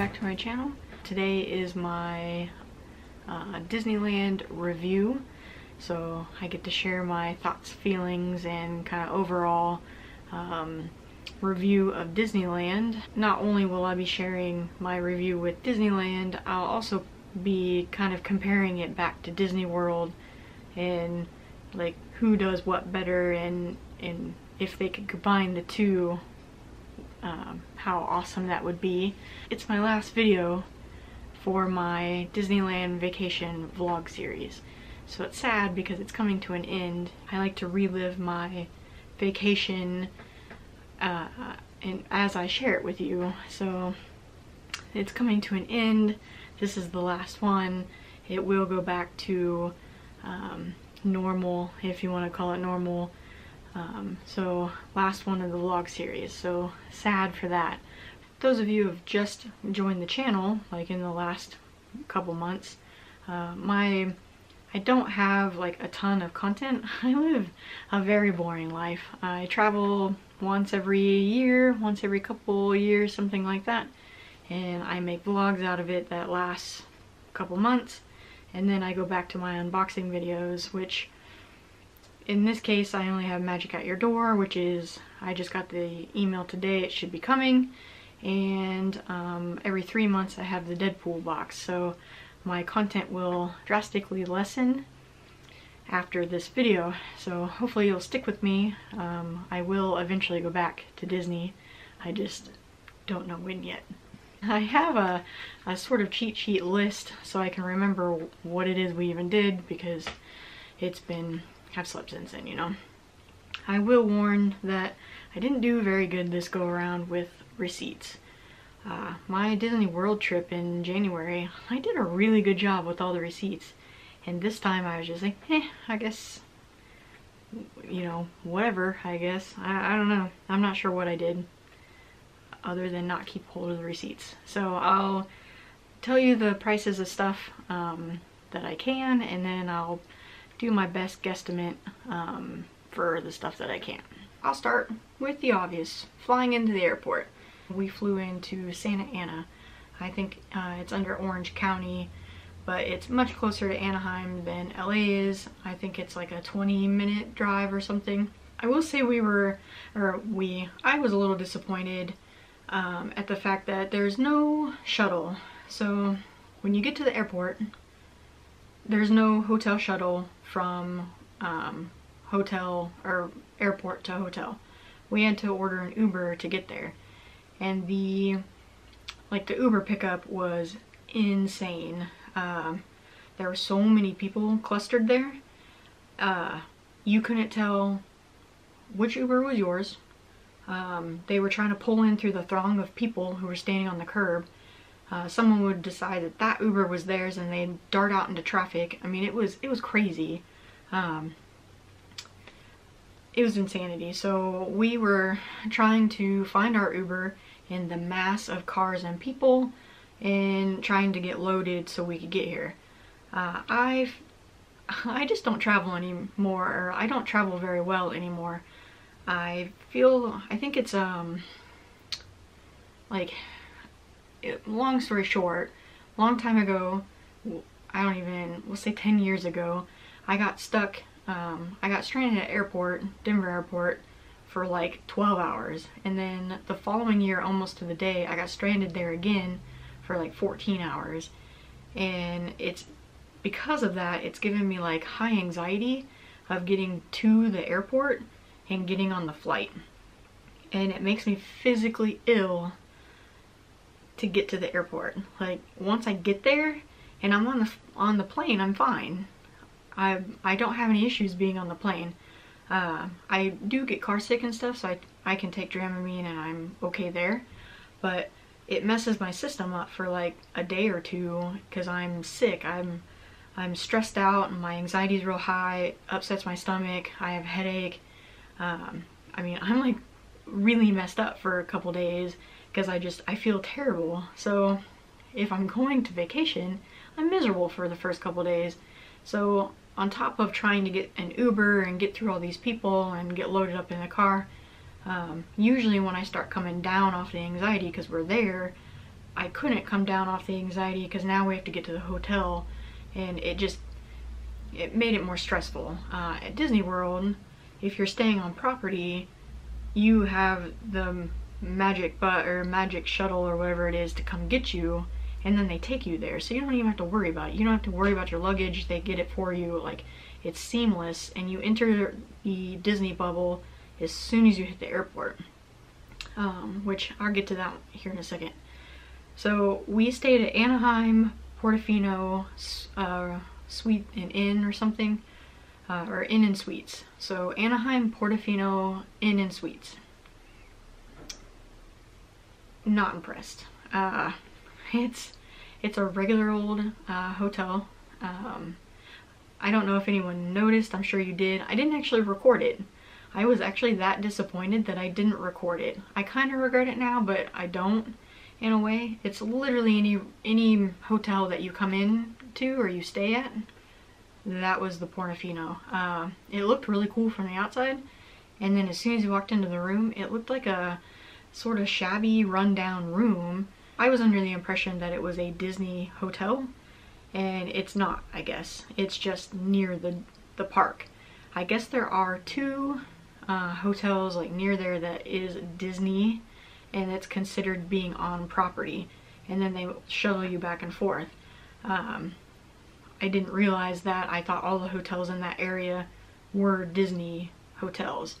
back to my channel. Today is my Disneyland review, so I get to share my thoughts, feelings, and kind of overall review of Disneyland. Not only will I be sharing my review with Disneyland, I'll also be kind of comparing it back to Disney World and like who does what better, and if they could combine the two, how awesome that would be. It's my last video for my Disneyland vacation vlog series, so it's sad because it's coming to an end. I like to relive my vacation and as I share it with you, so it's coming to an end. This is the last one. It will go back to normal, if you want to call it normal. So last one of the vlog series, so sad for that. Those of you who have just joined the channel, like in the last couple months, I don't have like a ton of content. I live a very boring life. I travel once every year, once every couple years, something like that, and I make vlogs out of it that lasts a couple months, and then I go back to my unboxing videos, which in this case I only have Magic at Your Door, which is, I just got the email today, it should be coming, and every 3 months I have the Deadpool box, so my content will drastically lessen after this video, so hopefully you'll stick with me. I will eventually go back to Disney, I just don't know when yet. I have a sort of cheat sheet list so I can remember what it is we even did, because it's been, I've slept since then, you know. I will warn that I didn't do very good this go around with receipts. My Disney World trip in January, I did a really good job with all the receipts, and this time I was just like, I guess, you know, whatever, I guess. I don't know. I'm not sure what I did other than not keep hold of the receipts. So I'll tell you the prices of stuff that I can, and then I'll do my best guesstimate for the stuff that I can. I'll start with the obvious, flying into the airport. We flew into Santa Ana. I think it's under Orange County, but it's much closer to Anaheim than LA is. I think it's like a 20-minute drive or something. I will say I was a little disappointed at the fact that there's no shuttle. So when you get to the airport, there's no hotel shuttle from hotel or airport to hotel. We had to order an Uber to get there, and the Uber pickup was insane. There were so many people clustered there. You couldn't tell which Uber was yours. They were trying to pull in through the throng of people who were standing on the curb. Someone would decide that that Uber was theirs and they'd dart out into traffic. I mean, it was crazy. It was insanity. So we were trying to find our Uber in the mass of cars and people and trying to get loaded so we could get here. I just don't travel anymore, or I don't travel very well anymore. I think it's long story short, long time ago, we'll say 10 years ago, I got stuck, I got stranded at Denver airport for like 12 hours, and then the following year, almost to the day, I got stranded there again for like 14 hours, and it's because of that, it's given me like high anxiety of getting to the airport and getting on the flight, and it makes me physically ill to get to the airport. Like, once I get there and I'm on the plane, I'm fine. I don't have any issues being on the plane. I do get car sick and stuff, so I can take Dramamine and I'm okay there, but it messes my system up for like a day or two because I'm sick. I'm stressed out and my anxiety is real high. It upsets my stomach. I have a headache. I mean, I'm like really messed up for a couple days because I feel terrible. So if I'm going to vacation, I'm miserable for the first couple days. So on top of trying to get an Uber and get through all these people and get loaded up in the car, usually when I start coming down off the anxiety because we're there, I couldn't come down off the anxiety because now we have to get to the hotel, and it made it more stressful. At Disney World, if you're staying on property, you have the magic shuttle or whatever it is to come get you, and then they take you there, so you don't even have to worry about it. You don't have to worry about your luggage. They get it for you. Like, it's seamless, and you enter the Disney bubble as soon as you hit the airport, which I'll get to that here in a second. So we stayed at Anaheim Portofino Suite and Inn or something, or Inn and Suites. So Anaheim Portofino Inn and Suites. Not impressed. It's a regular old hotel. I don't know if anyone noticed. I'm sure you did. I didn't actually record it. I was actually that disappointed that I didn't record it. I kind of regret it now, but I don't in a way. It's literally any hotel that you come in to or you stay at. That was the Portofino. It looked really cool from the outside, and then as soon as you walked into the room, it looked like a sort of shabby, rundown room. I was under the impression that it was a Disney hotel, and it's not, I guess. It's just near the park. I guess there are two hotels like near there that is Disney, and it's considered being on property, and then they shuttle you back and forth. I didn't realize that. I thought all the hotels in that area were Disney hotels.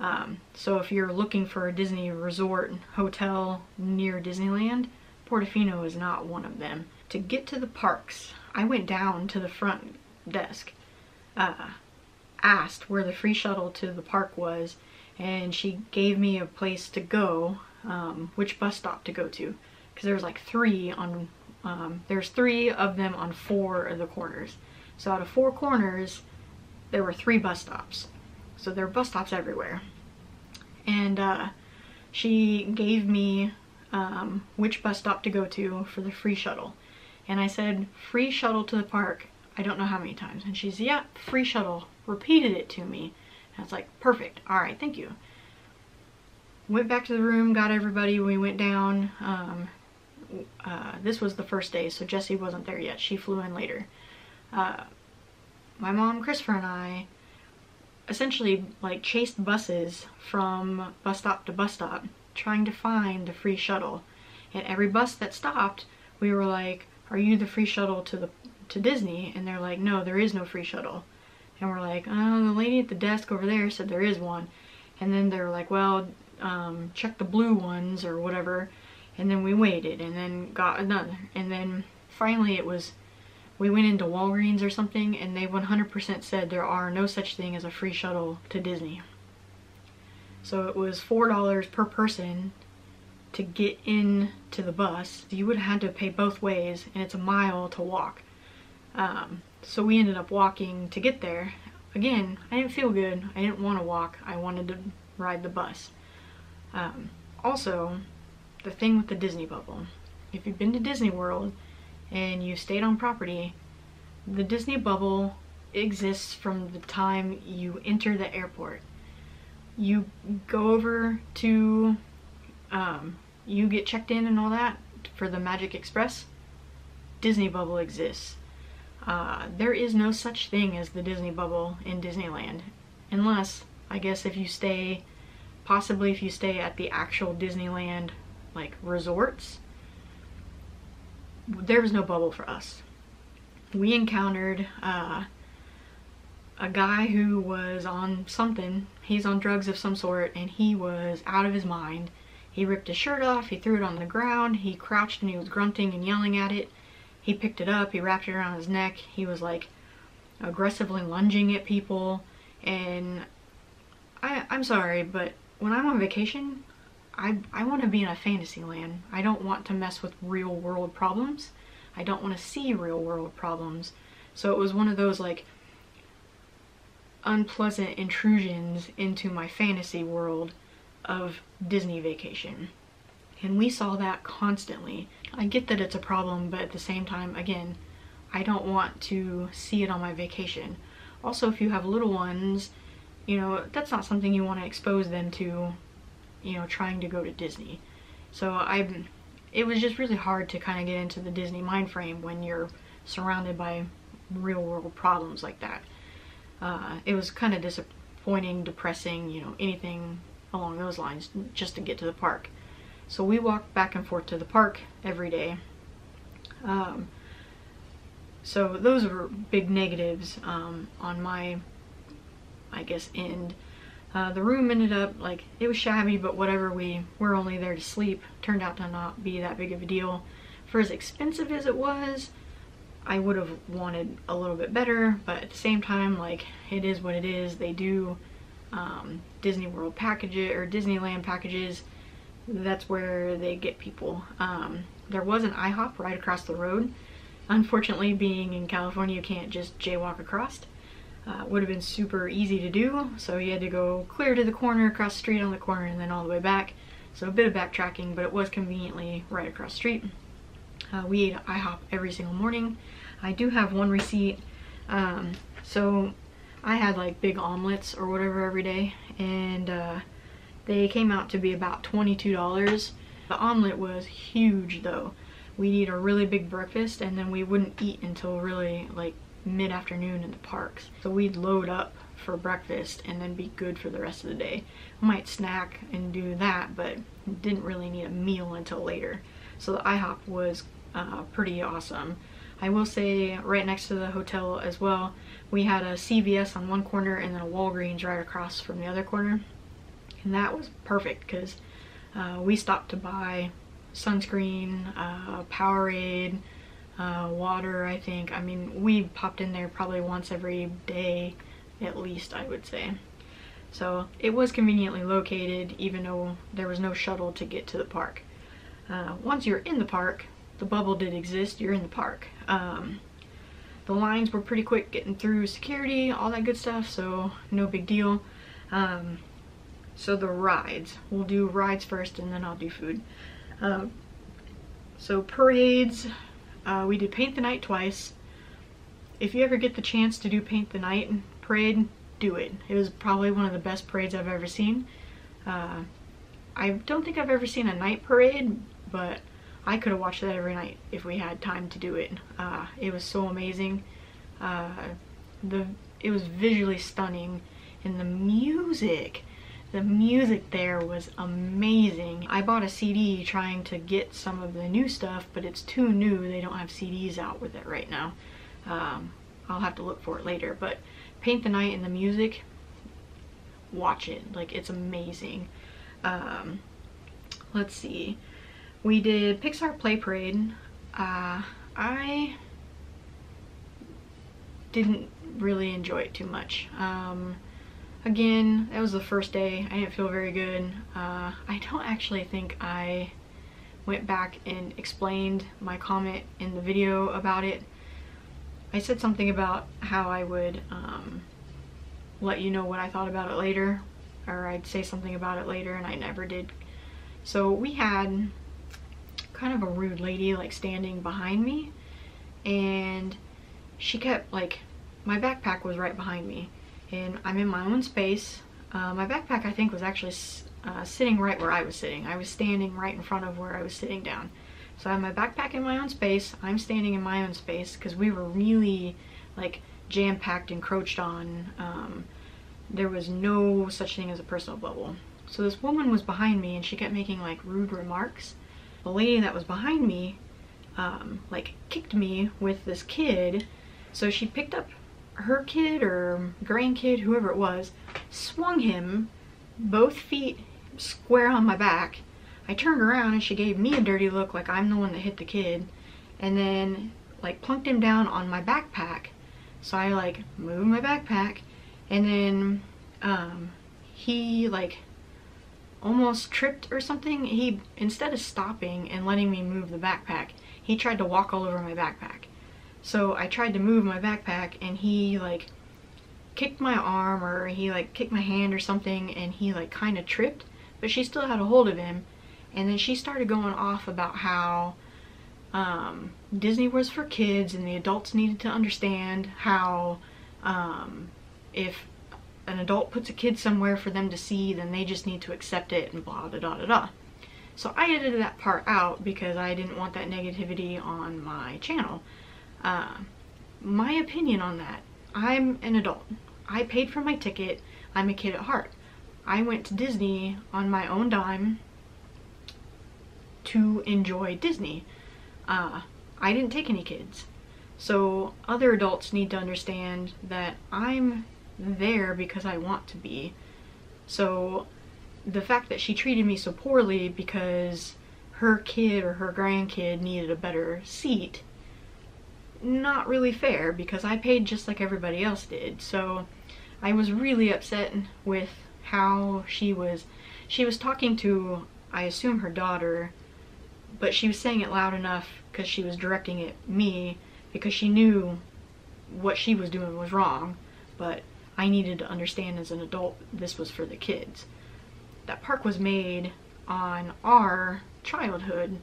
So if you're looking for a Disney resort hotel near Disneyland, Portofino is not one of them. To get to the parks, I went down to the front desk, asked where the free shuttle to the park was, and she gave me a place to go, which bus stop to go to, because there was like three on, there's three of them on four of the corners. So out of four corners, there were three bus stops. So there are bus stops everywhere. And she gave me which bus stop to go to for the free shuttle. And I said, free shuttle to the park, I don't know how many times. And she's, yeah, free shuttle, repeated it to me. And I was like, perfect, all right, thank you. Went back to the room, got everybody, we went down. This was the first day, so Jessie wasn't there yet. She flew in later. My mom, Christopher, and I essentially like chased buses from bus stop to bus stop trying to find the free shuttle, and every bus that stopped we were like, are you the free shuttle to Disney? And they're like, no, there is no free shuttle. And we're like, oh, the lady at the desk over there said there is one. And then they're like, well, check the blue ones or whatever. And then we waited and then got another, and then finally it was, we went into Walgreens or something, and they 100% said there are no such thing as a free shuttle to Disney. So it was $4 per person to get into the bus. You would have had to pay both ways, and it's a mile to walk. So we ended up walking to get there. Again, I didn't feel good. I didn't want to walk. I wanted to ride the bus. Also, the thing with the Disney bubble. If you've been to Disney World, and you stayed on property, the Disney bubble exists from the time you enter the airport. You go over to, you get checked in and all that for the Magic Express, Disney bubble exists. There is no such thing as the Disney bubble in Disneyland, unless, I guess, if you stay, possibly if you stay at the actual Disneyland, like, resorts. There was no bubble for us. We encountered a guy who was on something. He's on drugs of some sort, and he was out of his mind. He ripped his shirt off, he threw it on the ground, he crouched and he was grunting and yelling at it. He picked it up, he wrapped it around his neck, he was like aggressively lunging at people. And I'm sorry, but when I'm on vacation, I want to be in a fantasy land. I don't want to mess with real world problems. I don't want to see real world problems. So it was one of those like unpleasant intrusions into my fantasy world of Disney vacation. And we saw that constantly. I get that it's a problem, but at the same time, again, I don't want to see it on my vacation. Also, if you have little ones, you know, that's not something you want to expose them to, you know, trying to go to Disney. So it was just really hard to kind of get into the Disney mind frame when you're surrounded by real world problems like that. It was kind of disappointing, depressing, you know, anything along those lines just to get to the park. So we walked back and forth to the park every day. So those were big negatives on my, I guess, end. The room ended up, like, it was shabby, but whatever, we were only there to sleep. Turned out to not be that big of a deal. For as expensive as it was, I would have wanted a little bit better, but at the same time, like, it is what it is. They do Disney World packages, or Disneyland packages. That's where they get people. There was an IHOP right across the road. Unfortunately, being in California, you can't just jaywalk across. Would have been super easy to do, so you had to go clear to the corner, across the street on the corner, and then all the way back. So a bit of backtracking, but it was conveniently right across the street. We ate at IHOP every single morning. I do have one receipt. So I had like big omelets or whatever every day, and they came out to be about $22. The omelet was huge though. We'd eat a really big breakfast, and then we wouldn't eat until really like mid-afternoon in the parks. So we'd load up for breakfast and then be good for the rest of the day. I might snack and do that, but didn't really need a meal until later. So the IHOP was pretty awesome. I will say, right next to the hotel as well, we had a CVS on one corner and then a Walgreens right across from the other corner. And that was perfect because we stopped to buy sunscreen, Powerade, water, I think. I mean, we popped in there probably once every day at least, I would say. So it was conveniently located, even though there was no shuttle to get to the park. Once you're in the park, the bubble did exist, you're in the park. The lines were pretty quick getting through security, all that good stuff, so no big deal. So the rides, we'll do rides first and then I'll do food. So parades, we did Paint the Night twice. If you ever get the chance to do Paint the Night parade, do it. It was probably one of the best parades I've ever seen. I don't think I've ever seen a night parade, but I could have watched that every night if we had time to do it. It was so amazing. It was visually stunning, and the music there was amazing. I bought a CD trying to get some of the new stuff, but it's too new. They don't have CDs out with it right now. I'll have to look for it later, but Paint the Night and the music, watch it. Like, it's amazing. Let's see, we did Pixar Play Parade. I didn't really enjoy it too much. Again, that was the first day. I didn't feel very good. I don't actually think I went back and explained my comment in the video about it. I said something about how I would let you know what I thought about it later, or I'd say something about it later, and I never did. So we had kind of a rude lady like standing behind me, and she kept, like, my backpack was right behind me, and I'm in my own space. My backpack, I think, was actually sitting right where I was sitting. I was standing right in front of where I was sitting down. So I have my backpack in my own space, I'm standing in my own space, because we were really like jam-packed, encroached on. There was no such thing as a personal bubble. So this woman was behind me, and she kept making like rude remarks. The lady that was behind me like kicked me with this kid. So she picked up her kid or grandkid, whoever it was, swung him, both feet square on my back. I turned around and she gave me a dirty look like I'm the one that hit the kid, and then like plunked him down on my backpack. So I like moved my backpack, and then he like almost tripped or something. He, instead of stopping and letting me move the backpack, he tried to walk all over my backpack. So I tried to move my backpack, and he like kicked my arm, or he like kicked my hand or something, and he like kind of tripped, but she still had a hold of him. And then she started going off about how Disney was for kids and the adults needed to understand how if an adult puts a kid somewhere for them to see, then they just need to accept it, and blah, da, da, da, da. So I edited that part out because I didn't want that negativity on my channel. My opinion on that, I'm an adult. I paid for my ticket. I'm a kid at heart. I went to Disney on my own dime to enjoy Disney. I didn't take any kids. So other adults need to understand that I'm there because I want to be. So the fact that she treated me so poorly because her kid or her grandkid needed a better seat, not really fair, because I paid just like everybody else did. So I was really upset with how she was talking to, I assume, her daughter, but she was saying it loud enough because she was directing at me because she knew what she was doing was wrong, but I needed to understand as an adult this was for the kids. That park was made on our childhood.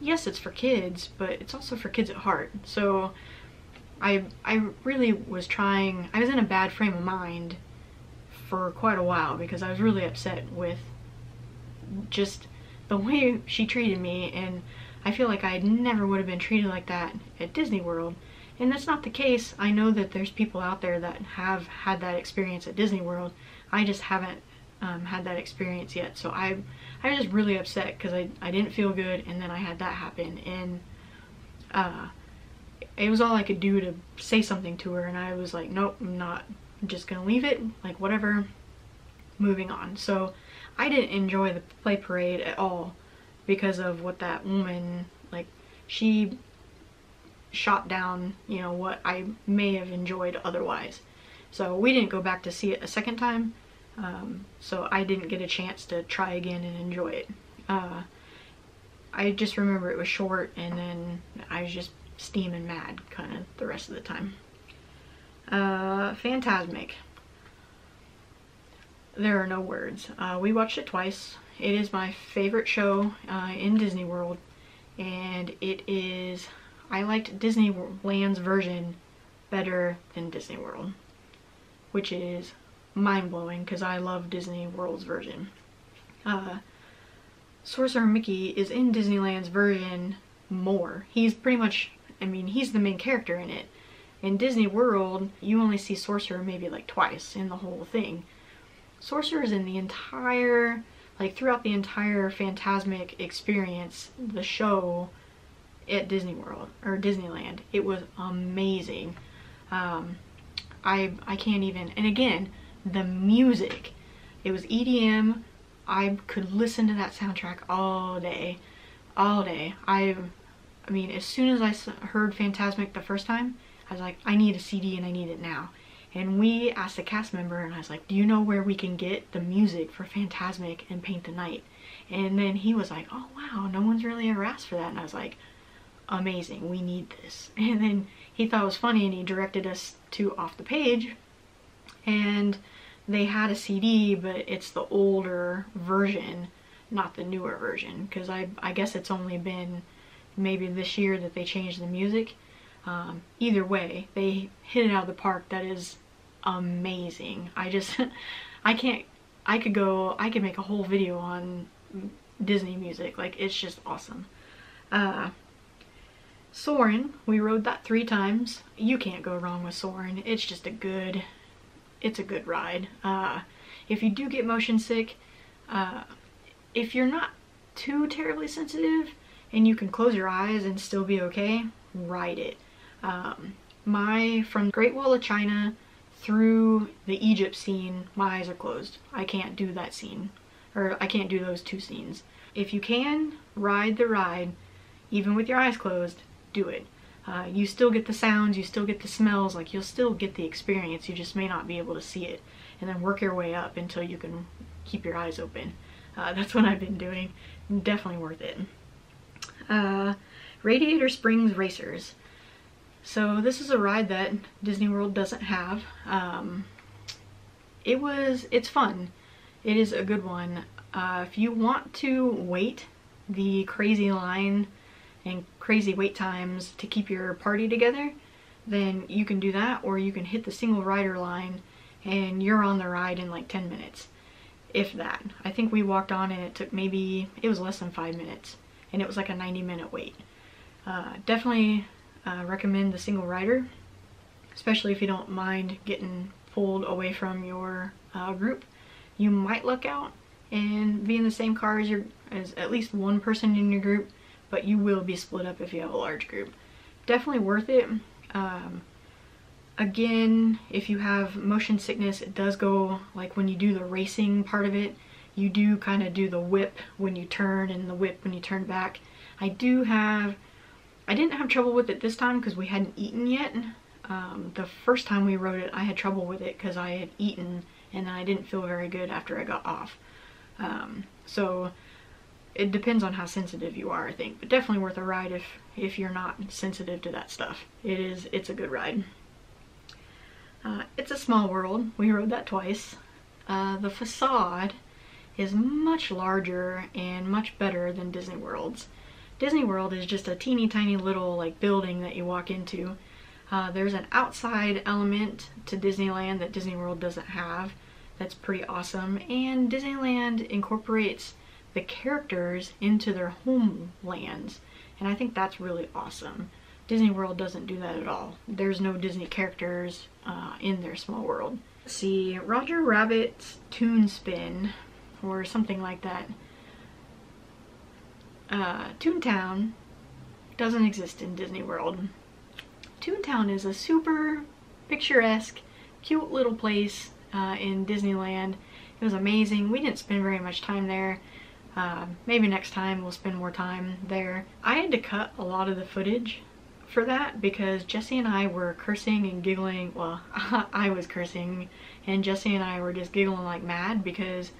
Yes, it's for kids, but it's also for kids at heart. So I really was trying, I was in a bad frame of mind for quite a while because I was really upset with just the way she treated me, and I feel like I never would have been treated like that at Disney World. And that's not the case. I know that there's people out there that have had that experience at Disney World. I just haven't had that experience yet. So I was just really upset because I didn't feel good, and then I had that happen, and it was all I could do to say something to her, and I was like, nope, I'm just gonna leave it, like, whatever, moving on. So I didn't enjoy the play parade at all because of what that woman, like, she shot down, you know, what I may have enjoyed otherwise. So we didn't go back to see it a second time, so I didn't get a chance to try again and enjoy it. I just remember it was short, and then I was just steaming mad kind of the rest of the time. Fantasmic. There are no words. We watched it twice. It is my favorite show in Disney World, and it is, I liked Disneyland's version better than Disney World, which is mind-blowing because I love Disney World's version. Sorcerer Mickey is in Disneyland's version more. He's pretty much, I mean, he's the main character in it. In Disney World, you only see Sorcerer maybe like twice in the whole thing. Sorcerer's in the entire, like, throughout the entire Fantasmic experience, the show at Disney World, or Disneyland. It was amazing. I can't even, and again, the music. It was EDM. I could listen to that soundtrack all day. All day. I mean, as soon as I heard Fantasmic the first time, I was like, I need a CD and I need it now. And we asked a cast member, and I was like, do you know where we can get the music for Fantasmic and Paint the Night? And then he was like, oh wow, no one's really ever asked for that. And I was like, amazing, we need this. And then he thought it was funny, and he directed us to Off the Page, and they had a CD, but it's the older version, not the newer version, because I guess it's only been maybe this year that they changed the music. Either way, they hit it out of the park. That is amazing. I just, I could make a whole video on Disney music. Like, it's just awesome. Soarin', we rode that 3 times. You can't go wrong with Soarin'. It's just a good, it's a good ride. If you do get motion sick, if you're not too terribly sensitive and you can close your eyes and still be okay, ride it. From Great Wall of China through the Egypt scene, my eyes are closed. I can't do that scene, or I can't do those 2 scenes. If you can ride the ride, even with your eyes closed, do it. You still get the sounds, you still get the smells, like, you'll still get the experience, you just may not be able to see it. And then work your way up until you can keep your eyes open. That's what I've been doing. Definitely worth it. Radiator Springs Racers. So this is a ride that Disney World doesn't have. It's fun. It is a good one. If you want to wait the crazy line and crazy wait times to keep your party together, then you can do that, or you can hit the single rider line and you're on the ride in like 10 minutes. if that. I think we walked on and it took maybe, it was less than 5 minutes, and it was like a 90-minute wait. Definitely recommend the single rider, especially if you don't mind getting pulled away from your group. You might luck out and be in the same car as at least one person in your group, but you will be split up if you have a large group. Definitely worth it. Again, if you have motion sickness, it does go, like when you do the racing part of it, you do kind of do the whip when you turn and the whip when you turn back. I didn't have trouble with it this time because we hadn't eaten yet. The first time we rode it, I had trouble with it because I had eaten and then I didn't feel very good after I got off. So it depends on how sensitive you are, I think, but definitely worth a ride if you're not sensitive to that stuff. It's a good ride. It's a small world. We rode that twice. The facade is much larger and much better than Disney World's. Disney World is just a teeny tiny little like building that you walk into. There's an outside element to Disneyland that Disney World doesn't have. That's pretty awesome. And Disneyland incorporates the characters into their homelands, and I think that's really awesome. Disney World doesn't do that at all. There's no Disney characters in their small world. Let's see, Roger Rabbit's Toon Spin, or something like that. Toontown doesn't exist in Disney World. Toontown is a super picturesque, cute little place in Disneyland. It was amazing. We didn't spend very much time there. Maybe next time we'll spend more time there. I had to cut a lot of the footage for that because Jesse and I were cursing and giggling. Well, I was cursing and Jesse and I were just giggling like mad because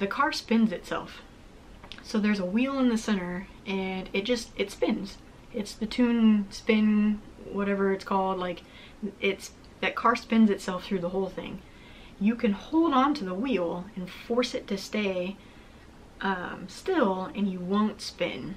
the car spins itself. So there's a wheel in the center and it spins. It's the Toon Spin, whatever it's called. Like that car spins itself through the whole thing. You can hold on to the wheel and force it to stay still and you won't spin.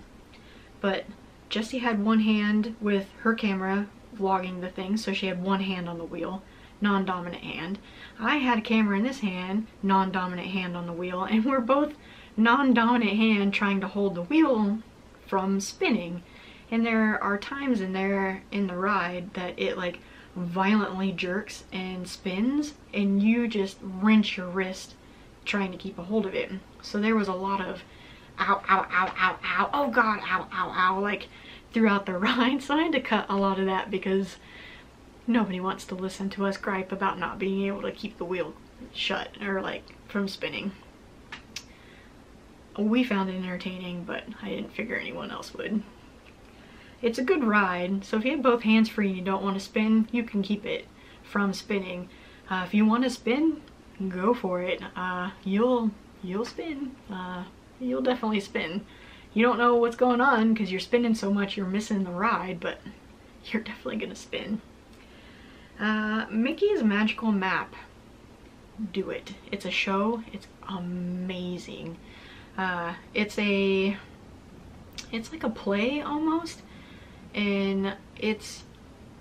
But Jessie had one hand with her camera vlogging the thing, so she had one hand on the wheel, non-dominant hand. I had a camera in this hand, non-dominant hand on the wheel, and we're both non-dominant hand trying to hold the wheel from spinning. And there are times in the ride that it like violently jerks and spins and you just wrench your wrist trying to keep a hold of it. So there was a lot of ow, ow, ow, ow, ow, oh god, ow, ow, ow, like throughout the ride. So I had to cut a lot of that because nobody wants to listen to us gripe about not being able to keep the wheel shut or like from spinning. We found it entertaining, but I didn't figure anyone else would. It's a good ride, so if you have both hands free and you don't want to spin, you can keep it from spinning. If you want to spin, go for it. You'll spin. You'll definitely spin. You don't know what's going on because you're spinning so much you're missing the ride, but you're definitely gonna spin. Mickey's Magical Map. Do it. It's a show. It's amazing. It's like a play almost. And it's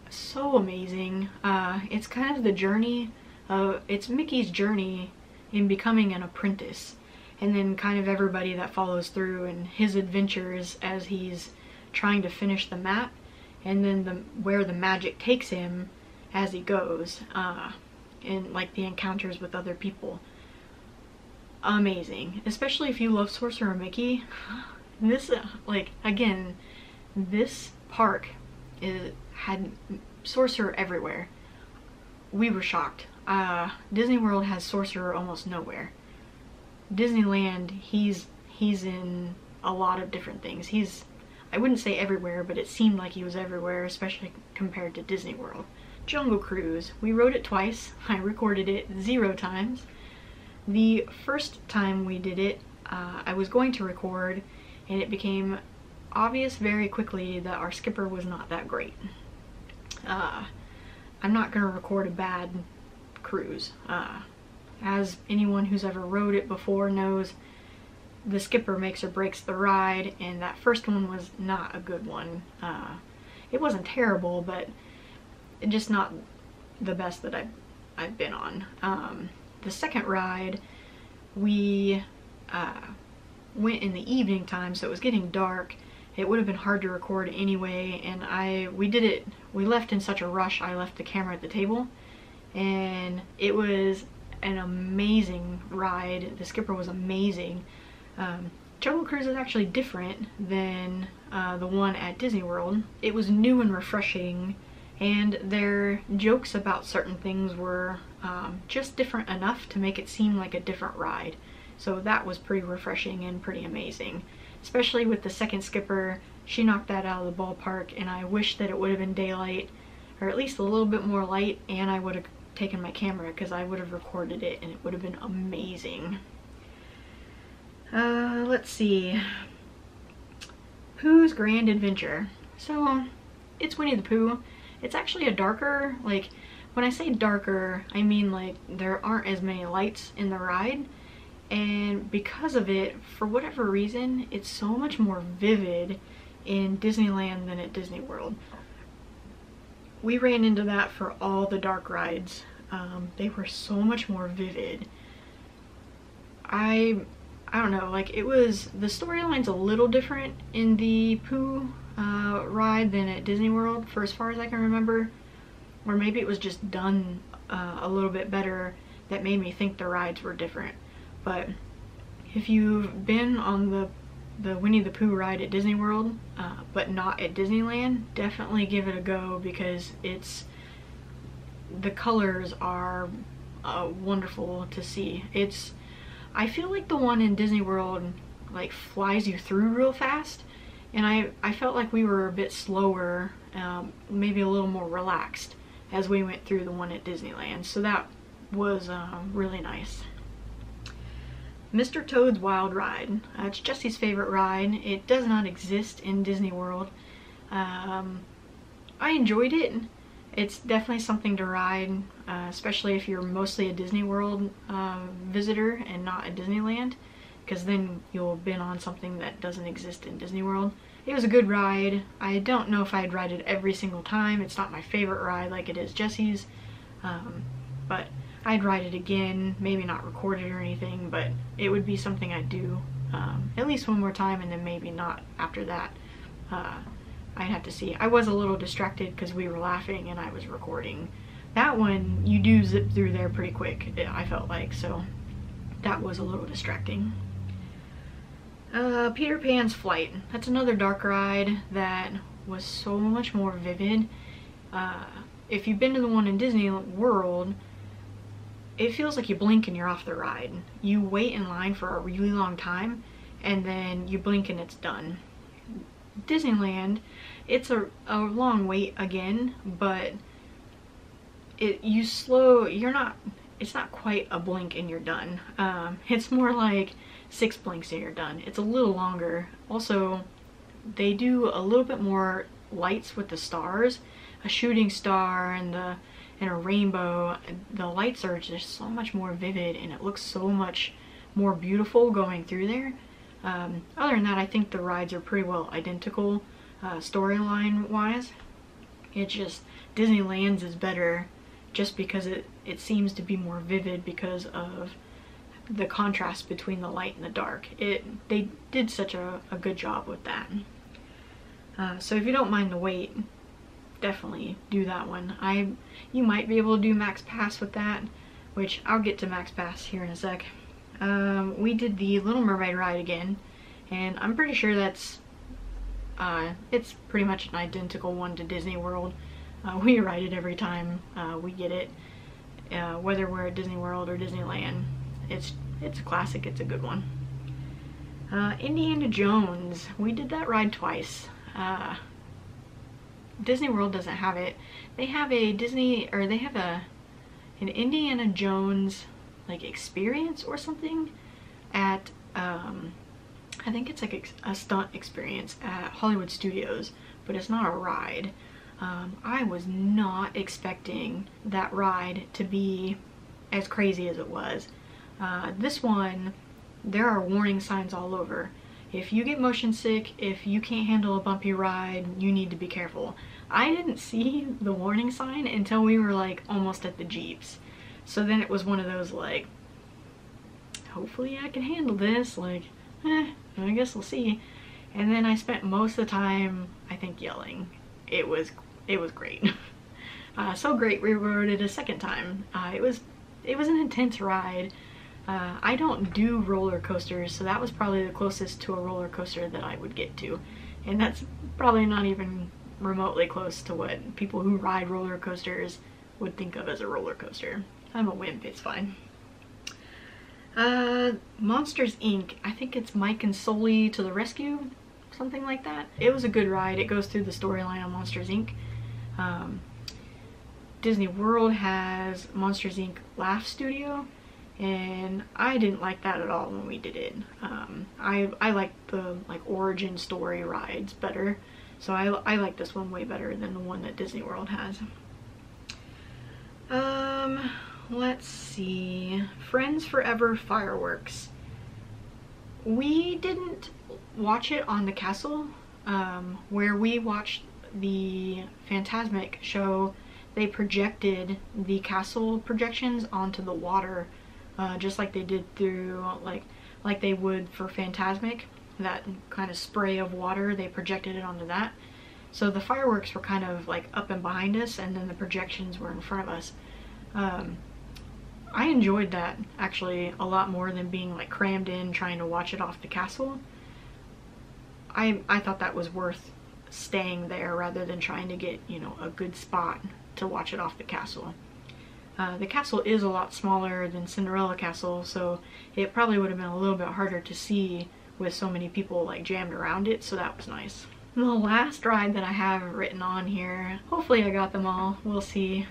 so amazing. It's kind of the journey of, it's Mickey's journey in becoming an apprentice, and then kind of everybody that follows through and his adventures as he's trying to finish the map, and then where the magic takes him as he goes, and like the encounters with other people. Amazing, especially if you love Sorcerer Mickey. This like again, this park had Sorcerer everywhere. We were shocked. Disney World has Sorcerer almost nowhere. Disneyland, he's in a lot of different things. I wouldn't say everywhere, but it seemed like he was everywhere, especially compared to Disney World. Jungle Cruise, we rode it twice. I recorded it 0 times. The first time we did it, I was going to record and it became obvious very quickly that our skipper was not that great. I'm not gonna record a bad cruise. As anyone who's ever rode it before knows, the skipper makes or breaks the ride, and that first one was not a good one. It wasn't terrible, but just not the best that I've been on. The second ride we went in the evening time, so it was getting dark. It would have been hard to record anyway, and we left in such a rush. I left the camera at the table, and it was an amazing ride. The skipper was amazing. Jungle Cruise is actually different than the one at Disney World. It was new and refreshing, and their jokes about certain things were just different enough to make it seem like a different ride. So that was pretty refreshing and pretty amazing. Especially with the second skipper, she knocked that out of the ballpark, and I wish that it would have been daylight, or at least a little bit more light, and I would have taken my camera because I would have recorded it and it would have been amazing. Let's see. Pooh's Grand Adventure. So it's Winnie the Pooh. It's actually a darker, like, when I say darker, I mean like there aren't as many lights in the ride, and because of it, for whatever reason, it's so much more vivid in Disneyland than at Disney World. We ran into that for all the dark rides. They were so much more vivid. I don't know, like, it was, the storyline's a little different in the Pooh ride than at Disney World, for as far as I can remember, or maybe it was just done a little bit better that made me think the rides were different. But if you've been on the Winnie the Pooh ride at Disney World, but not at Disneyland, definitely give it a go, because the colors are wonderful to see. I feel like the one in Disney World like flies you through real fast, and I felt like we were a bit slower, maybe a little more relaxed as we went through the one at Disneyland, so that was really nice. Mr. Toad's Wild Ride. It's Jesse's favorite ride. It does not exist in Disney World. I enjoyed it. It's definitely something to ride, especially if you're mostly a Disney World visitor and not a Disneyland, because then you'll have been on something that doesn't exist in Disney World. It was a good ride. I don't know if I'd ride it every single time. It's not my favorite ride like it is Jesse's, but I'd ride it again, maybe not record it or anything, but it would be something I'd do at least one more time, and then maybe not after that. I'd have to see. I was a little distracted because we were laughing and I was recording. That one, you do zip through there pretty quick, I felt like, so that was a little distracting. Peter Pan's Flight. That's another dark ride that was so much more vivid. If you've been to the one in Disney World, it feels like you blink and you're off the ride. You wait in line for a really long time, and then you blink and it's done. Disneyland, it's a long wait again, but it's not quite a blink and you're done. It's more like 6 blinks and you're done. It's a little longer. Also, they do a little bit more lights with the stars, a shooting star and a rainbow. The lights are just so much more vivid, and it looks so much more beautiful going through there. Other than that, I think the rides are pretty well identical, storyline wise. It's just Disneyland's is better just because it seems to be more vivid because of the contrast between the light and the dark. They did such a good job with that. So if you don't mind the wait, definitely do that one. You might be able to do MaxPass with that, which I'll get to MaxPass here in a sec. We did the Little Mermaid ride again, and I'm pretty sure that's it's pretty much an identical one to Disney World. We ride it every time we get it, whether we're at Disney World or Disneyland. It's a classic. It's a good one. Indiana Jones. We did that ride twice. Disney World doesn't have it. They have an Indiana Jones like experience or something at I think it's like a stunt experience at Hollywood Studios, but it's not a ride. I was not expecting that ride to be as crazy as it was. This one, there are warning signs all over. If you get motion sick, if you can't handle a bumpy ride, you need to be careful. I didn't see the warning sign until we were like almost at the Jeeps. So then it was one of those like, hopefully I can handle this, like, I guess we'll see. And then I spent most of the time, I think, yelling. It was great. So great we rode it a second time. It was an intense ride. I don't do roller coasters, so that was probably the closest to a roller coaster that I would get to. And that's probably not even remotely close to what people who ride roller coasters would think of as a roller coaster. I'm a wimp, it's fine. Monsters Inc. I think it's Mike and Sully to the rescue, something like that. It was a good ride. It goes through the storyline of Monsters Inc. Disney World has Monsters Inc. Laugh Studio, and I didn't like that at all when we did it. I like the origin story rides better, so I like this one way better than the one that Disney World has. Let's see, Friends Forever Fireworks. We didn't watch it on the castle. Where we watched the Fantasmic show, they projected the castle projections onto the water, just like they did through like they would for Fantasmic, that kind of spray of water. They projected it onto that, so the fireworks were kind of like up and behind us, and then the projections were in front of us. I enjoyed that actually a lot more than being like crammed in trying to watch it off the castle. I thought that was worth staying there rather than trying to get, you know, a good spot to watch it off the castle. The castle is a lot smaller than Cinderella Castle, so it probably would have been a little bit harder to see with so many people like jammed around it, so that was nice. The last ride that I have written on here, hopefully I got them all, we'll see.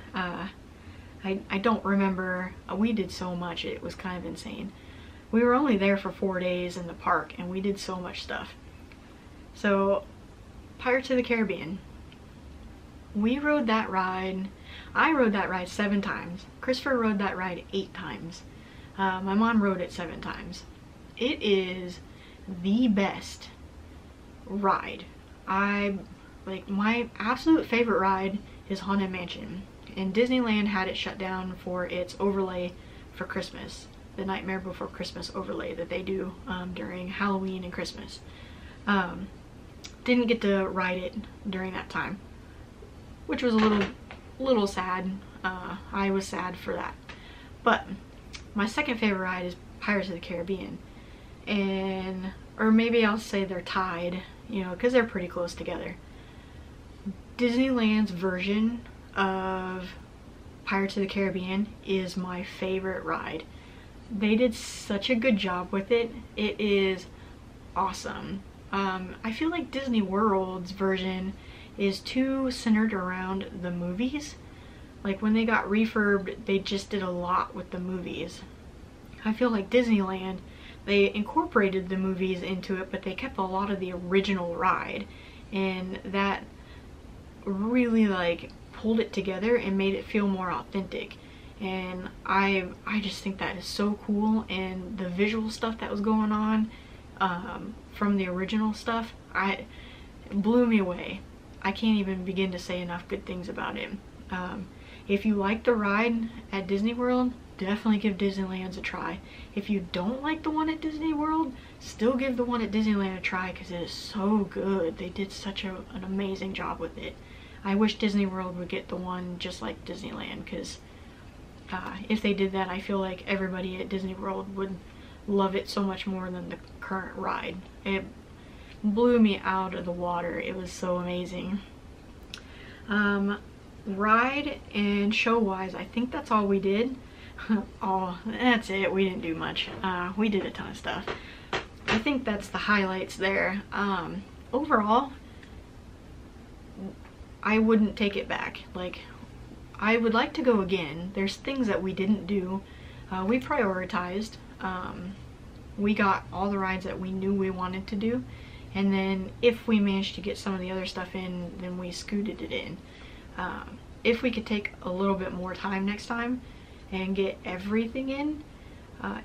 I don't remember, we did so much, it was kind of insane. We were only there for 4 days in the park and we did so much stuff. So Pirates of the Caribbean. We rode that ride. I rode that ride 7 times. Christopher rode that ride 8 times. My mom rode it 7 times. It is the best ride. My absolute favorite ride is Haunted Mansion. And Disneyland had it shut down for its overlay for Christmas, the Nightmare Before Christmas overlay that they do during Halloween and Christmas. Didn't get to ride it during that time, which was a little sad. I was sad for that. But my second favorite ride is Pirates of the Caribbean, and or maybe I'll say they're tied, you know, because they're pretty close together. Disneyland's version of Pirates of the Caribbean is my favorite ride. They did such a good job with it. It is awesome. I feel like Disney World's version is too centered around the movies. Like when they got refurbed, they just did a lot with the movies. I feel like Disneyland, they incorporated the movies into it, but they kept a lot of the original ride, and that really like pulled it together and made it feel more authentic. And I just think that is so cool, and the visual stuff that was going on from the original stuff, it blew me away. I can't even begin to say enough good things about it. If you like the ride at Disney World, definitely give Disneyland's a try. If you don't like the one at Disney World, still give the one at Disneyland a try, because it is so good. They did such an amazing job with it. I wish Disney World would get the one just like Disneyland, because if they did that, I feel like everybody at Disney World would love it so much more than the current ride. It blew me out of the water. It was so amazing. Ride and show wise, I think that's all we did. That's it. We didn't do much. We did a ton of stuff. I think that's the highlights there. Overall, I wouldn't take it back. Like, I would like to go again. There's things that we didn't do. We prioritized. We got all the rides that we knew we wanted to do, and then if we managed to get some of the other stuff in, then we scooted it in. If we could take a little bit more time next time and get everything in,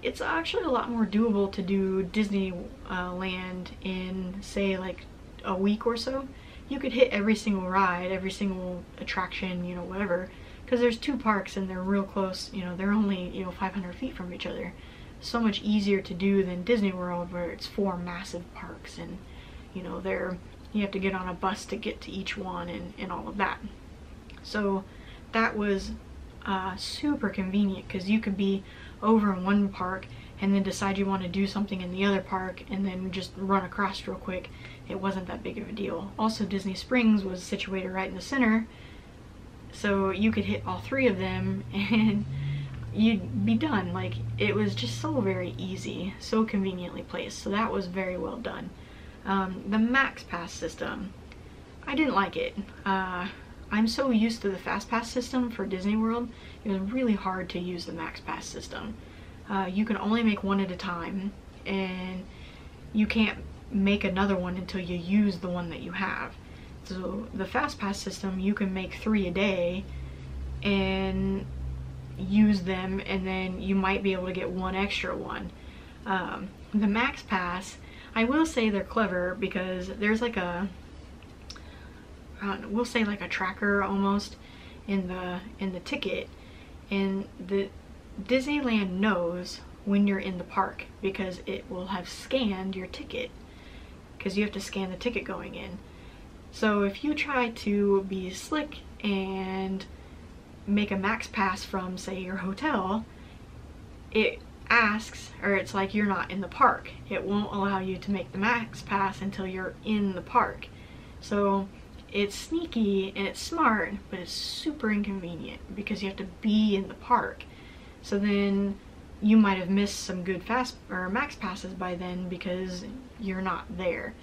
it's actually a lot more doable to do Disneyland in, say, like a week or so. You could hit every single ride, every single attraction, you know, whatever, because there's 2 parks and they're real close, you know, they're only, you know, 500 feet from each other. so much easier to do than Disney World, where it's four massive parks and, you know, you have to get on a bus to get to each one and all of that. So that was super convenient, because you could be over in one park and then decide you want to do something in the other park and then just run across real quick. It wasn't that big of a deal. Also, Disney Springs was situated right in the center, so you could hit all three of them and you'd be done. Like, it was just so very easy, so conveniently placed, so that was very well done. The MaxPass system, I didn't like it. I'm so used to the FastPass system for Disney World, it was really hard to use the MaxPass system. You can only make one at a time, and you can't make another one until you use the one that you have. So the FastPass system, you can make 3 a day and use them, and then you might be able to get one extra one. The MaxPass, I will say they're clever, because there's like a, we'll say like a tracker almost in the ticket, and the Disneyland knows when you're in the park because it will have scanned your ticket, because you have to scan the ticket going in. So if you try to be slick and make a MaxPass from, say, your hotel, it asks, or it's like, you're not in the park. It won't allow you to make the MaxPass until you're in the park. So it's sneaky and it's smart, but it's super inconvenient because you have to be in the park. So then you might have missed some good fast or max passes by then because you're not there.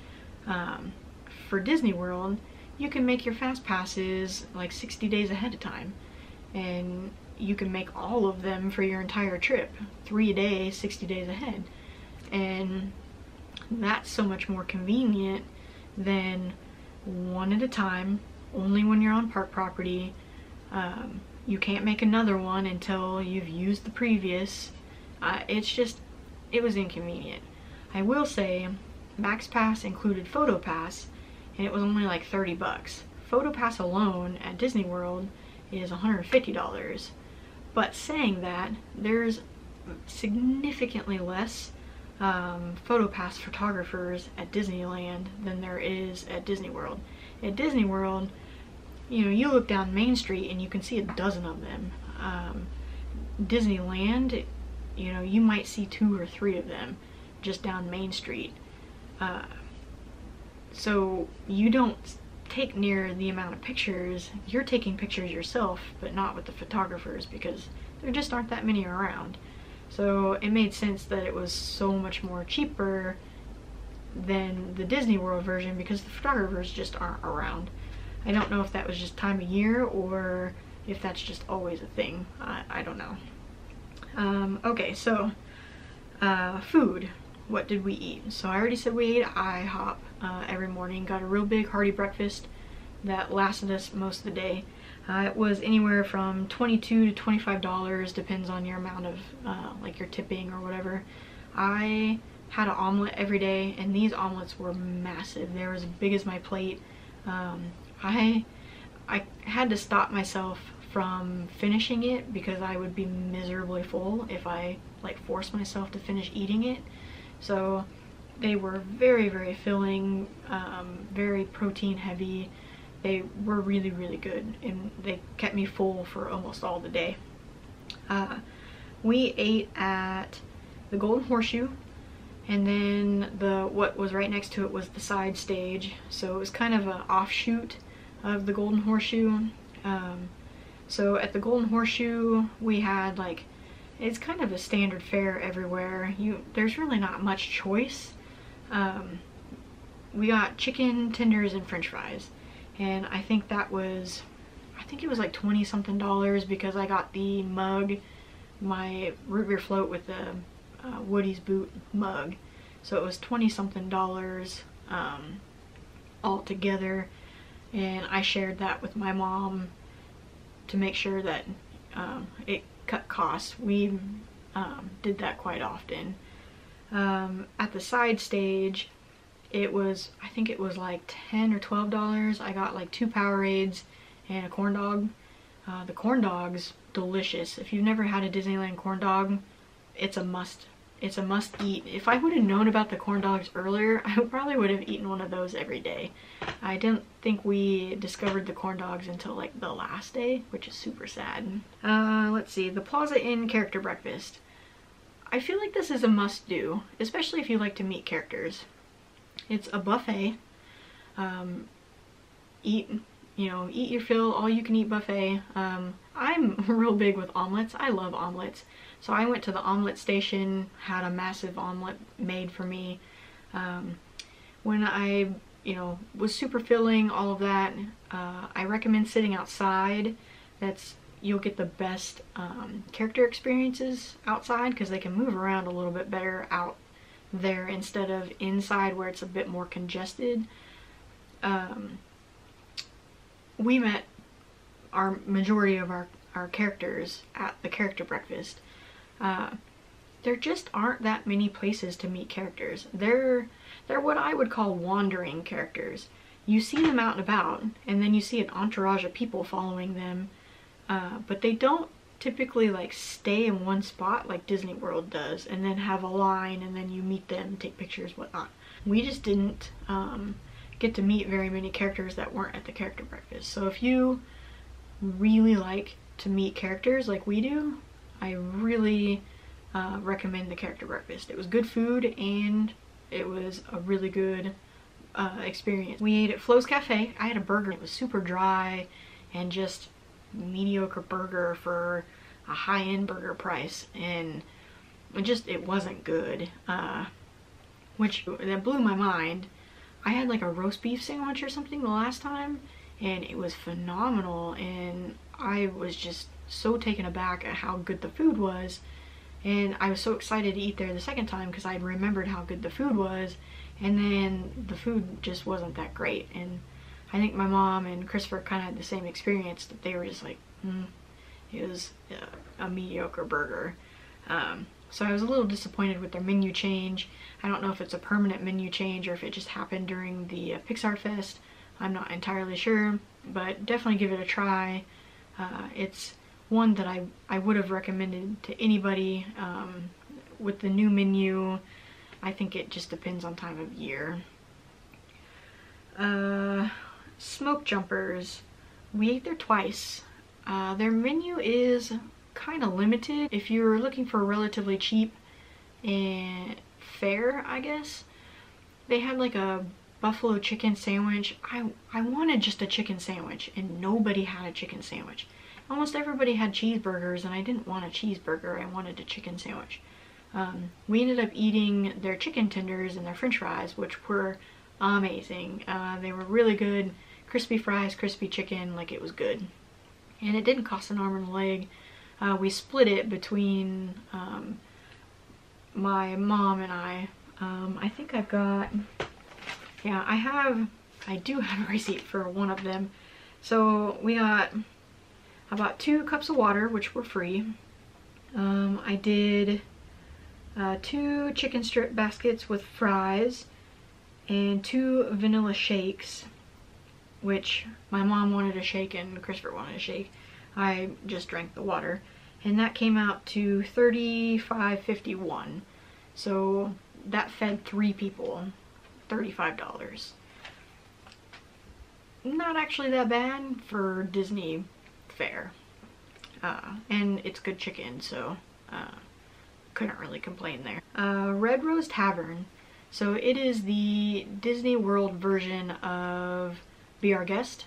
For Disney World, you can make your fast passes like 60 days ahead of time, and you can make all of them for your entire trip, 3 a day, 60 days ahead. And that's so much more convenient than one at a time, only when you're on park property. You can't make another one until you've used the previous. It's just, it was inconvenient. I will say MaxPass included PhotoPass, and it was only like $30. PhotoPass alone at Disney World is $150. But saying that, there's significantly less PhotoPass photographers at Disneyland than there is at Disney World. At Disney World, you know, you look down Main Street and you can see a dozen of them. Disneyland, you know, you might see 2 or 3 of them just down Main Street. So you don't take near the amount of pictures. You're taking pictures yourself, but not with the photographers, because there just aren't that many around. So it made sense that it was so much more cheaper than the Disney World version, because the photographers just aren't around. I don't know if that was just time of year or if that's just always a thing. I don't know. Okay, so food. What did we eat? So I already said we ate at IHOP every morning. Got a real big hearty breakfast that lasted us most of the day. It was anywhere from $22 to $25, depends on your amount of like your tipping or whatever. I had an omelet every day, and these omelets were massive. They were as big as my plate. I had to stop myself from finishing it because I would be miserably full if I like forced myself to finish eating it. So they were very, very filling, very protein heavy. They were really, really good, and they kept me full for almost all the day. We ate at the Golden Horseshoe, and then what was right next to it was the side stage. So it was kind of an offshoot of the Golden Horseshoe. So at the Golden Horseshoe, we had like, it's kind of a standard fare everywhere. There's really not much choice. We got chicken tenders and french fries, and I think it was like $20-something, because I got the mug, my root beer float with the Woody's boot mug. So it was $20-something all together, and I shared that with my mom to make sure that it cut costs. We did that quite often. At the side stage, I think it was like $10 or $12. I got like 2 Powerades and a corn dog. The corn dog's delicious. If you've never had a Disneyland corn dog, it's a must It's a must eat. If I would have known about the corn dogs earlier, I probably would have eaten one of those every day. I don't think we discovered the corn dogs until like the last day, which is super sad. Let's see, the Plaza Inn character breakfast. I feel like this is a must do, especially if you like to meet characters. It's a buffet. Eat your fill, all you can eat buffet. I'm real big with omelets. I love omelets. So I went to the omelet station, had a massive omelet made for me. When I, was super filling, all of that, I recommend sitting outside. You'll get the best character experiences outside because they can move around a little bit better out there instead of inside where it's a bit more congested. We met our majority of our characters at the character breakfast. There just aren't that many places to meet characters. They're what I would call wandering characters. You see them out and about, and then you see an entourage of people following them, but they don't typically like stay in one spot like Disney World does and then have a line and then you meet them, take pictures, whatnot. We just didn't get to meet very many characters that weren't at the character breakfast. So if you really like to meet characters like we do, I really recommend the character breakfast. It was good food and it was a really good experience. We ate at Flo's Cafe. I had a burger. It was super dry and just mediocre burger for a high-end burger price, and it wasn't good, which that blew my mind. I had like a roast beef sandwich or something the last time and it was phenomenal, and I was just so taken aback at how good the food was, and I was so excited to eat there the second time because I had remembered how good the food was, and then the food just wasn't that great. And I think my mom and Christopher kind of had the same experience, that they were just like, it was a mediocre burger. So I was a little disappointed with their menu change. I don't know if it's a permanent menu change or if it just happened during the Pixar Fest. I'm not entirely sure, but definitely give it a try. It's one that I would have recommended to anybody. With the new menu, I think it just depends on time of year. Smoke Jumpers. We ate there twice. Their menu is kind of limited. If you're looking for relatively cheap and fair, I guess, they had like a buffalo chicken sandwich. I wanted just a chicken sandwich and nobody had a chicken sandwich. Almost everybody had cheeseburgers and I didn't want a cheeseburger. I wanted a chicken sandwich. We ended up eating their chicken tenders and their french fries, which were amazing. They were really good. Crispy fries, crispy chicken, like it was good. And it didn't cost an arm and a leg. We split it between my mom and I. I think I've got, yeah, I do have a receipt for one of them. So we got, I bought 2 cups of water, which were free. I did 2 chicken strip baskets with fries and 2 vanilla shakes, which my mom wanted a shake and Christopher wanted a shake. I just drank the water, and that came out to $35.51. So that fed 3 people, $35. Not actually that bad for Disney fare. And it's good chicken, so couldn't really complain there. Red Rose Tavern. So it is the Disney World version of Be Our Guest.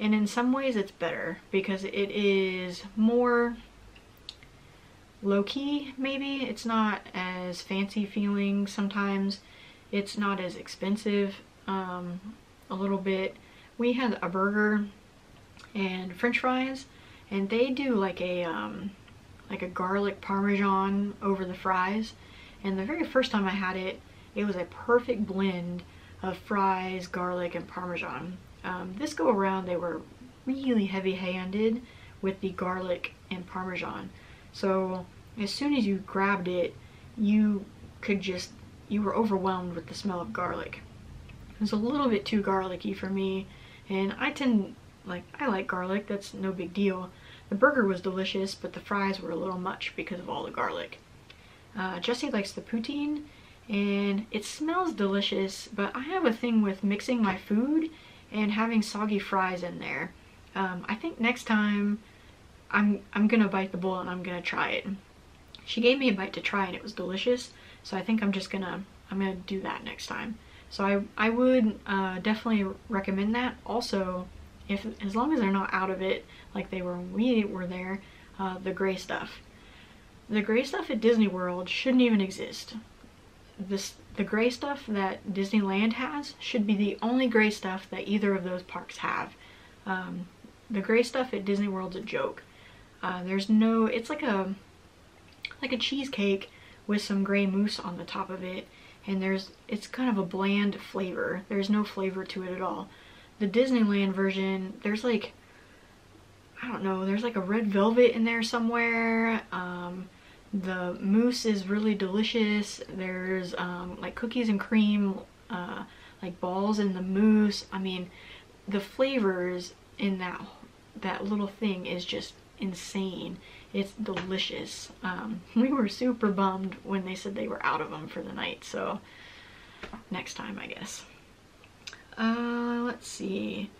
And in some ways it's better because it is more low-key, maybe. It's not as fancy feeling sometimes. It's not as expensive a little bit. We had a burger and french fries, and they do like a garlic parmesan over the fries. And the very first time I had it, it was a perfect blend of fries, garlic, and parmesan. This go around, they were really heavy-handed with the garlic and parmesan. So as soon as you grabbed it, you were overwhelmed with the smell of garlic. It was a little bit too garlicky for me, and I like garlic, that's no big deal. The burger was delicious, but the fries were a little much because of all the garlic. Jesse likes the poutine and it smells delicious, but I have a thing with mixing my food and having soggy fries in there. I think next time I'm gonna bite the bullet and I'm gonna try it. She gave me a bite to try and it was delicious, so I think I'm gonna do that next time. So I would definitely recommend that. Also, as long as they're not out of it like they were when we were there, the gray stuff. The gray stuff at Disney World shouldn't even exist. The gray stuff that Disneyland has should be the only gray stuff that either of those parks have. The gray stuff at Disney World's a joke. There's no, it's like a cheesecake with some gray mousse on the top of it, and it's kind of a bland flavor. There's no flavor to it at all. The Disneyland version, there's like, I don't know, there's like a red velvet in there somewhere. The mousse is really delicious. There's like cookies and cream, like balls in the mousse. I mean, the flavors in that little thing is just insane. It's delicious. We were super bummed when they said they were out of them for the night, so next time, I guess. Let's see.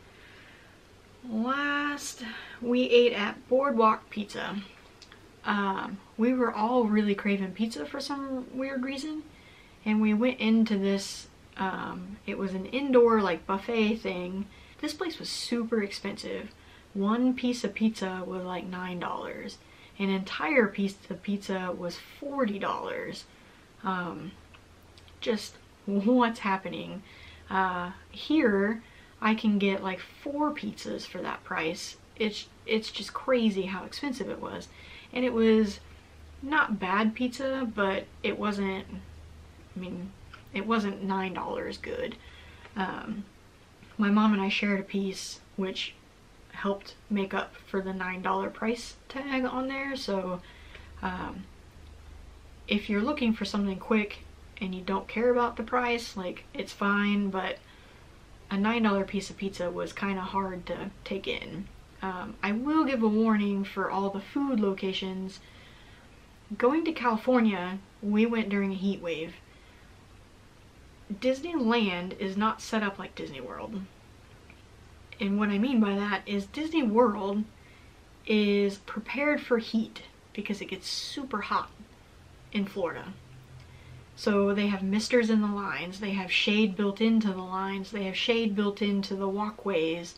Last, we ate at Boardwalk Pizza. We were all really craving pizza for some weird reason, and we went into this, it was an indoor like buffet thing. This place was super expensive. One piece of pizza was like $9. An entire piece of pizza was $40. Just what's happening? Here I can get like 4 pizzas for that price. It's just crazy how expensive it was. And it was not bad pizza, but it wasn't, I mean, it wasn't $9 good. My mom and I shared a piece, which helped make up for the $9 price tag on there. So if you're looking for something quick and you don't care about the price, like, it's fine, but a $9 piece of pizza was kind of hard to take in. I will give a warning for all the food locations. Going to California, we went during a heat wave. Disneyland is not set up like Disney World. And what I mean by that is Disney World is prepared for heat because it gets super hot in Florida. So they have misters in the lines, they have shade built into the lines, they have shade built into the walkways.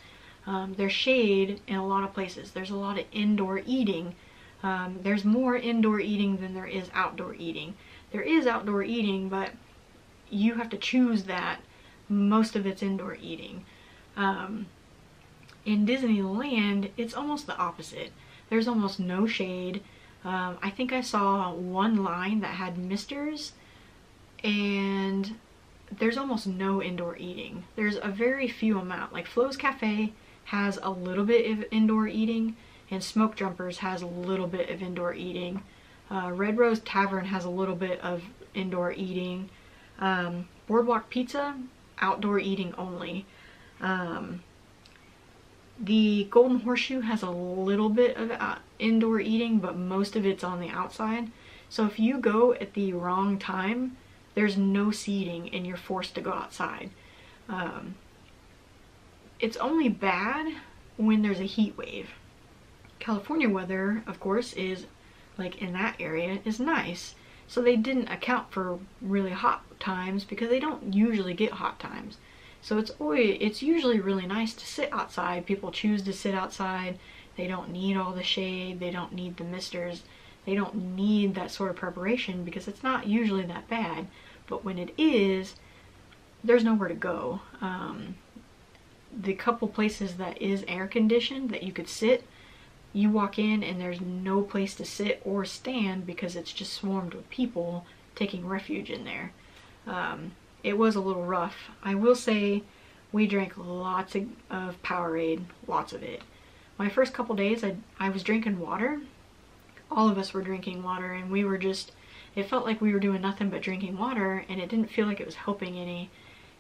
There's shade in a lot of places. There's a lot of indoor eating. There's more indoor eating than there is outdoor eating. There is outdoor eating, but you have to choose that. Most of it's indoor eating. In Disneyland, it's almost the opposite. There's almost no shade. I think I saw one line that had misters, and there's almost no indoor eating. There's a very few amount. Like Flo's Cafe has a little bit of indoor eating, and Smoke Jumpers has a little bit of indoor eating. Red Rose Tavern has a little bit of indoor eating. Boardwalk Pizza, outdoor eating only. The Golden Horseshoe has a little bit of indoor eating, but most of it's on the outside. So if you go at the wrong time, there's no seating and you're forced to go outside. It's only bad when there's a heat wave. California weather, of course, is like in that area is nice. So they didn't account for really hot times because they don't usually get hot times. So it's usually really nice to sit outside. People choose to sit outside. They don't need all the shade. They don't need the misters. They don't need that sort of preparation because it's not usually that bad. But when it is, there's nowhere to go. The couple places that is air conditioned that you could sit, you walk in and there's no place to sit or stand because it's just swarmed with people taking refuge in there. It was a little rough. I will say we drank lots of Powerade, lots of it. My first couple days I was drinking water. All of us were drinking water and we were just, it felt like we were doing nothing but drinking water and it didn't feel like it was helping any.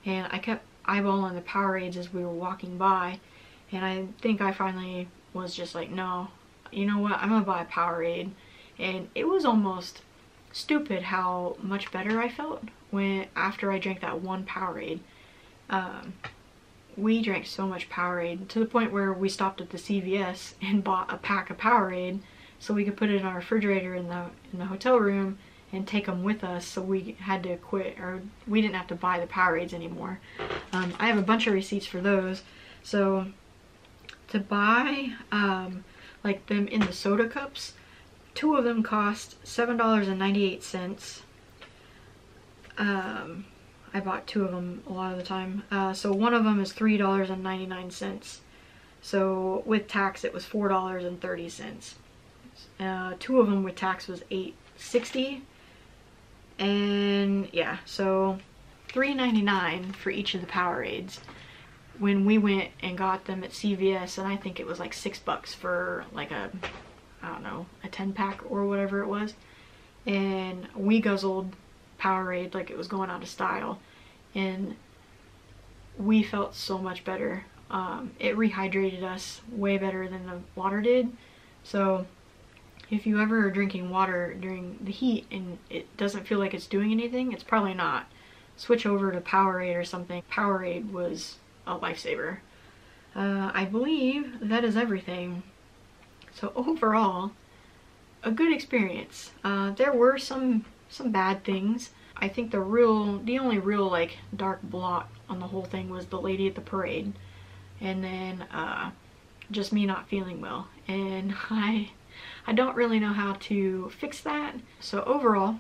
And I kept eyeballing the Powerades as we were walking by, and I think I finally was just like, no, you know what, I'm gonna buy a Powerade. And it was almost stupid how much better I felt when after I drank that one Powerade. We drank so much Powerade to the point where we stopped at the CVS and bought a pack of Powerade so we could put it in our refrigerator in the hotel room and take them with us, so we had to quit, or we didn't have to buy the Powerades anymore. I have a bunch of receipts for those. So to buy like them in the soda cups, two of them cost $7.98. I bought two of them a lot of the time. So one of them is $3.99. So with tax it was $4.30. Two of them with tax was $8.60. And yeah, so $3.99 for each of the Powerades when we went and got them at CVS, and I think it was like $6 for like a, I don't know, a 10 pack or whatever it was. And we guzzled Powerade like it was going out of style, and we felt so much better. It rehydrated us way better than the water did. So if you ever are drinking water during the heat and it doesn't feel like it's doing anything, it's probably not. Switch over to Powerade or something. Powerade was a lifesaver. I believe that is everything. So overall, a good experience. There were some bad things. I think the only real like dark blot on the whole thing was the lady at the parade, and then just me not feeling well, and I don't really know how to fix that. So overall,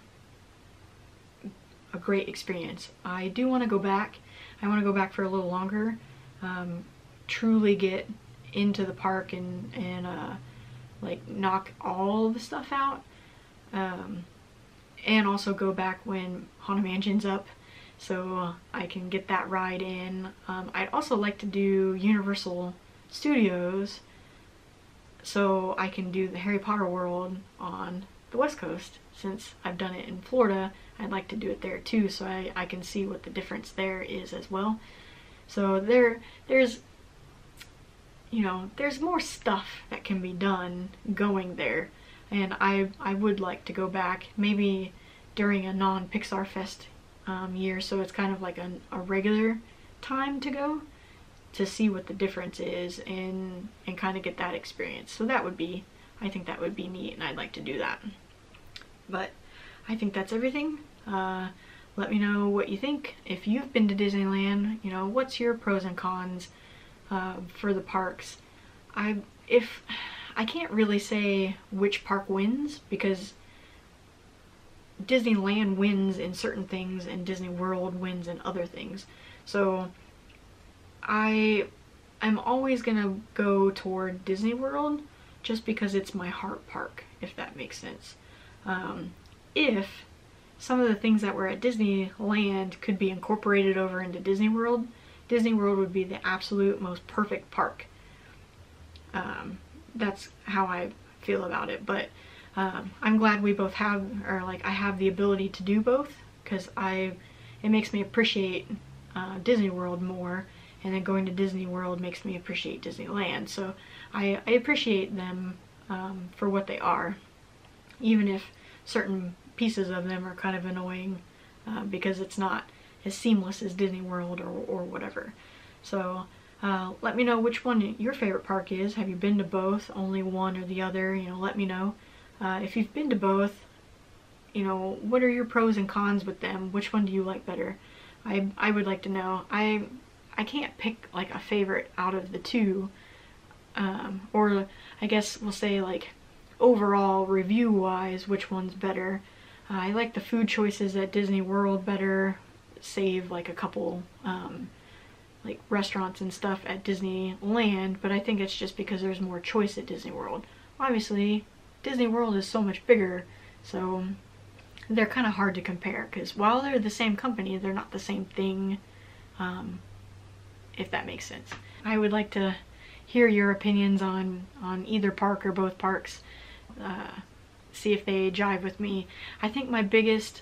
a great experience. I do want to go back. I want to go back for a little longer, truly get into the park and like knock all the stuff out, and also go back when Haunted Mansion's up so I can get that ride in. I'd also like to do Universal Studios so I can do the Harry Potter world on the West Coast. Since I've done it in Florida, I'd like to do it there too, so I can see what the difference there is as well. So there's, you know, there's more stuff that can be done going there. And I would like to go back, maybe during a non-Pixar Fest year, so it's kind of like a regular time to go, to see what the difference is and kind of get that experience. So that would be, I think that would be neat, and I'd like to do that. But I think that's everything. Let me know what you think. If you've been to Disneyland, you know, what's your pros and cons for the parks? I can't really say which park wins, because Disneyland wins in certain things and Disney World wins in other things. So I'm always gonna go toward Disney World just because it's my heart park, if that makes sense. If some of the things that were at Disneyland could be incorporated over into Disney World would be the absolute most perfect park. That's how I feel about it, but I'm glad we both have, or like I have the ability to do both, because it makes me appreciate Disney World more, and then going to Disney World makes me appreciate Disneyland. So I appreciate them for what they are, even if certain pieces of them are kind of annoying because it's not as seamless as Disney World or whatever. So let me know which one your favorite park is. Have you been to both, only one or the other? You know, let me know. If you've been to both, you know, what are your pros and cons with them? Which one do you like better? I would like to know. I can't pick like a favorite out of the two, or I guess we'll say like overall review wise, which one's better. I like the food choices at Disney World better, save like a couple like restaurants and stuff at Disneyland, but I think it's just because there's more choice at Disney World. Obviously, Disney World is so much bigger, so they're kind of hard to compare, because while they're the same company, they're not the same thing, if that makes sense. I would like to hear your opinions on either park or both parks, see if they jive with me. I think my biggest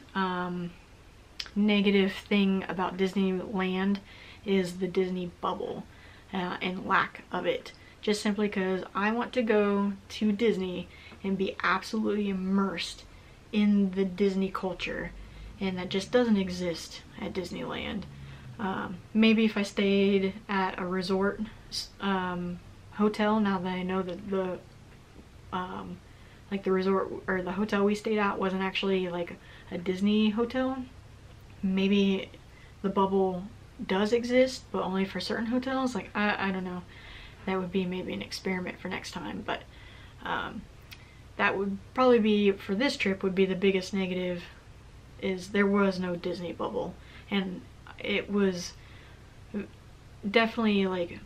negative thing about Disneyland is the Disney bubble and lack of it, just simply because I want to go to Disney and be absolutely immersed in the Disney culture, and that just doesn't exist at Disneyland. Maybe if I stayed at a resort hotel, now that I know that the like the resort or the hotel we stayed at wasn't actually like a Disney hotel, maybe the bubble does exist, but only for certain hotels. Like I don't know, that would be maybe an experiment for next time. But that would probably be, for this trip, would be the biggest negative, is there was no Disney bubble, and it was definitely like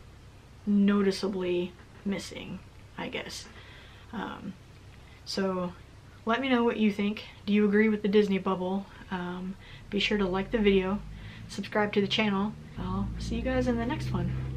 noticeably missing, I guess. So let me know what you think. Do you agree with the Disney bubble? Be sure to like the video, subscribe to the channel. I'll see you guys in the next one.